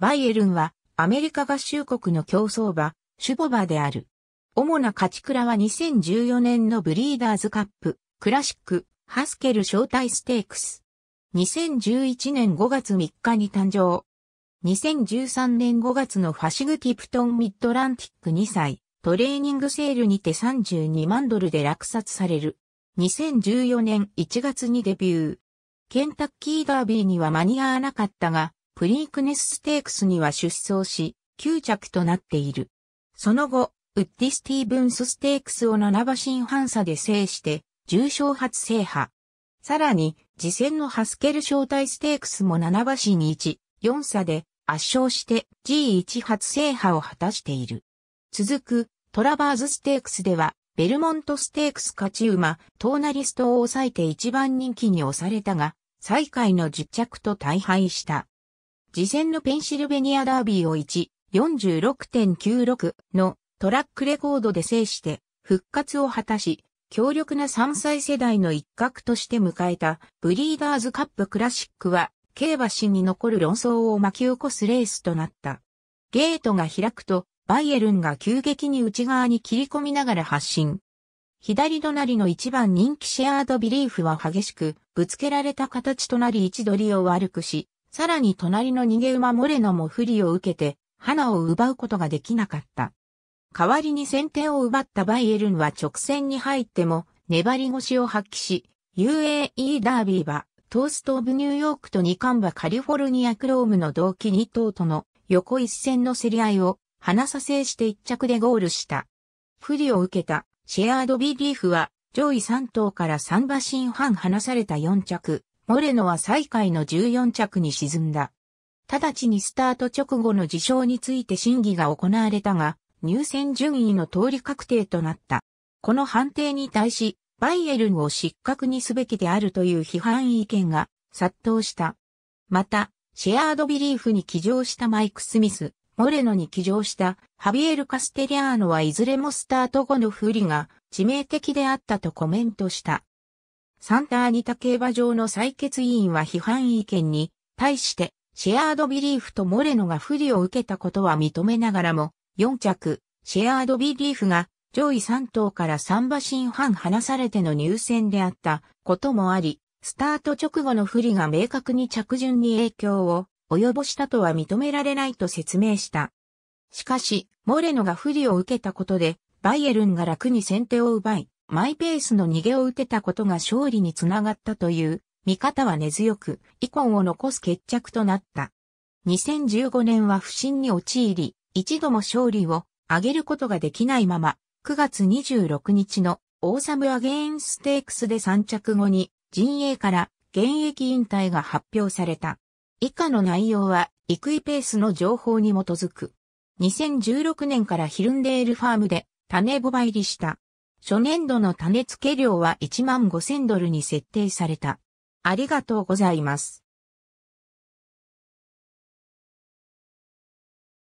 バイエルンはアメリカ合衆国の競走馬、種牡馬である。主な勝ち鞍は2014年のブリーダーズカップ、クラシック、ハスケル招待ステークス。2011年5月3日に誕生。2013年5月のファシグティプトンミッドランティック2歳、トレーニングセールにて32万ドルで落札される。2014年1月にデビュー。ケンタッキーダービーには間に合わなかったが、プリークネスステークスには出走し、9着となっている。その後、ウッディ・スティーブンスステークスを7馬身半差で制して、重賞初制覇。さらに、次戦のハスケル招待ステークスも7馬身1.4差で圧勝して G1 初制覇を果たしている。続く、トラバーズステークスでは、ベルモントステークス勝ち馬、トーナリストを抑えて一番人気に押されたが、最下位の10着と大敗した。次戦のペンシルベニアダービーを 1:46.96 のトラックレコードで制して復活を果たし、強力な3歳世代の一角として迎えたブリーダーズカップクラシックは、競馬史に残る論争を巻き起こすレースとなった。ゲートが開くと、バイエルンが急激に内側に切り込みながら発進。左隣の1番人気シェアードビリーフは激しく、ぶつけられた形となり位置取りを悪くし、さらに隣の逃げ馬モレノも不利を受けて、花を奪うことができなかった。代わりに先手を奪ったバイエルンは直線に入っても、粘り腰を発揮し、UAE ダービー馬、トースト・オブ・ニューヨークと2冠馬カリフォルニア・クロームの同期2頭との横一線の競り合いを離さ制して1着でゴールした。不利を受けたシェアードビリーフは上位3頭から3馬身半離された4着、モレノは最下位の14着に沈んだ。直ちにスタート直後の事象について審議が行われたが、入選順位の通り確定となった。この判定に対し、バイエルンを失格にすべきであるという批判意見が殺到した。また、シェアードビリーフに騎乗したマイク・スミス、モレノに騎乗したハビエル・カステリアーノはいずれもスタート後の不利が致命的であったとコメントした。サンターニタ競馬場の採決委員は批判意見に対して、シェアードビリーフとモレノが不利を受けたことは認めながらも、4着、シェアードビリーフが、上位3頭から3馬身半離されての入選であったこともあり、スタート直後の不利が明確に着順に影響を及ぼしたとは認められないと説明した。しかし、モレノが不利を受けたことで、バイエルンが楽に先手を奪い、マイペースの逃げを打てたことが勝利につながったという見方は根強く、遺恨を残す決着となった。2015年は不振に陥り、一度も勝利を挙げることができないまま、9月26日のオーサム・アゲイン・ステークスで3着後に陣営から現役引退が発表された。以下の内容はEquibaseの情報に基づく。2016年からヒルンデールファームで種牡馬入りした。初年度の種付け料は1万5,000ドルに設定された。ありがとうございます。